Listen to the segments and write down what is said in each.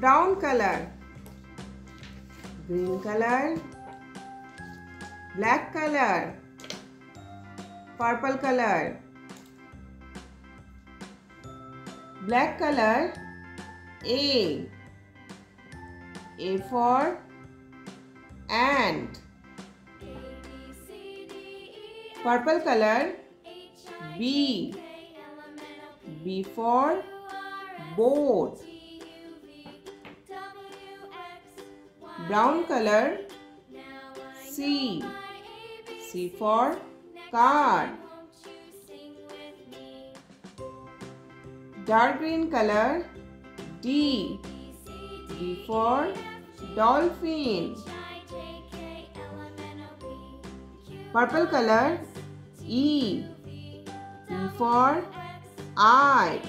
brown color, green color, black color, purple color. Black color A for ant. Purple color B for boat. Brown color C for car. Dark green color D for dolphin. Purple color E for eye.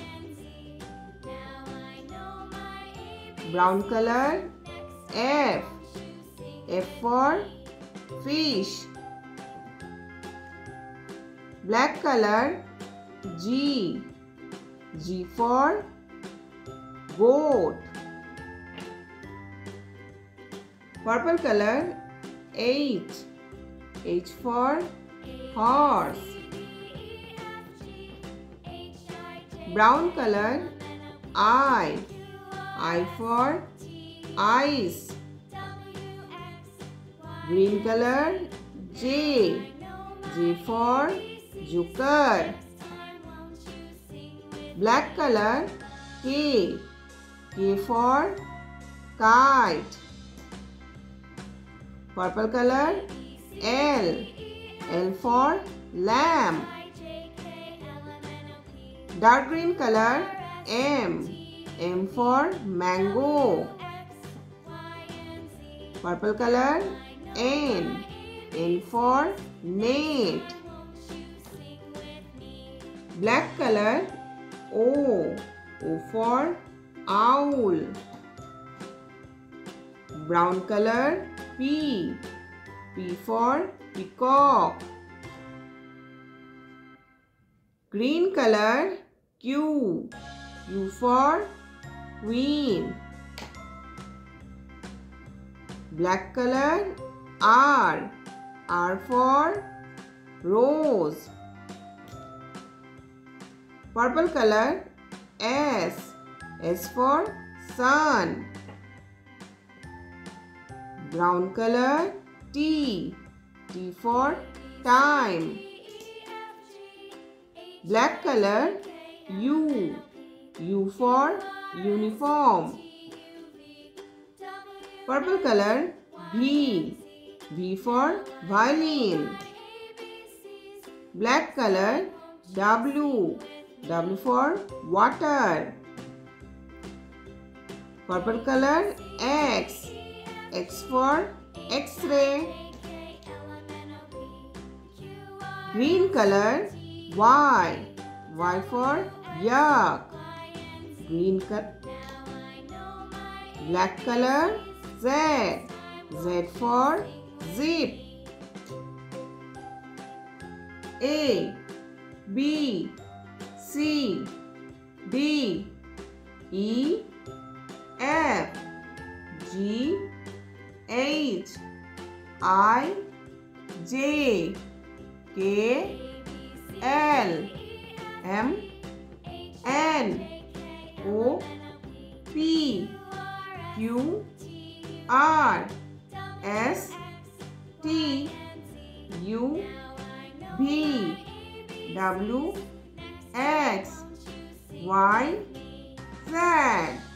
Brown color F for fish. Black color G for goat. Purple color H for horse. Brown color I for ice. Green color J for joker. Black color K for kite. Purple color L for lamb. Dark green color M for mango. Purple color N for net. Black color O for owl. Brown color P for peacock. Green color Q for queen. Black color R for rose. Purple color S for sun. Brown color T for time. Black color U for uniform. Purple color V for violin. Black color W for water. Purple color X for X-ray. Green color Y for yak. Black color Z for zip. A B C D E F G H I J K L M N O P Q R S T U V W X Y Z.